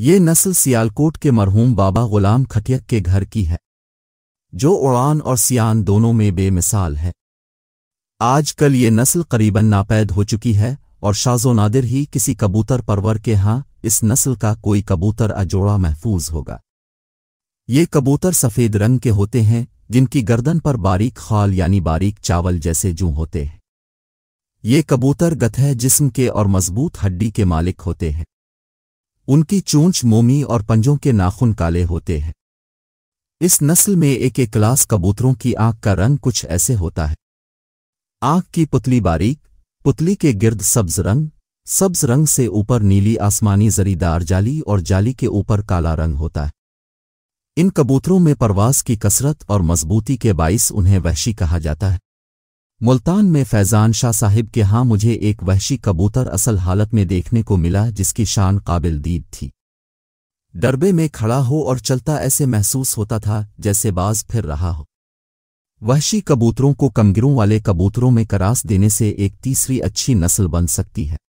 ये नस्ल सियालकोट के मरहूम बाबा ग़ुलाम खटियक के घर की है, जो उड़ान और सियान दोनों में बेमिसाल है। आजकल ये नस्ल करीबन नापैद हो चुकी है और शाज़ो नादिर ही किसी कबूतर परवर के यहाँ इस नस्ल का कोई कबूतर अजोड़ा महफूज होगा। ये कबूतर सफ़ेद रंग के होते हैं, जिनकी गर्दन पर बारीक खाल यानी बारीक चावल जैसे जूं होते हैं। ये कबूतर गतहे जिस्म के और मजबूत हड्डी के मालिक होते हैं। उनकी चोंच मोमी और पंजों के नाखून काले होते हैं। इस नस्ल में एक एक क्लास कबूतरों की आँख का रंग कुछ ऐसे होता है। आँख की पुतली बारीक, पुतली के गिर्द सब्ज रंग से ऊपर नीली आसमानी जरीदार जाली और जाली के ऊपर काला रंग होता है। इन कबूतरों में परवाज़ की कसरत और मजबूती के बाइस उन्हें वहशी कहा जाता है। मुल्तान में फैजान शाह साहिब के यहाँ मुझे एक वहशी कबूतर असल हालत में देखने को मिला, जिसकी शान काबिल दीद थी। डरबे में खड़ा हो और चलता ऐसे महसूस होता था जैसे बाज फिर रहा हो। वहशी कबूतरों को कमगिरों वाले कबूतरों में करास देने से एक तीसरी अच्छी नस्ल बन सकती है।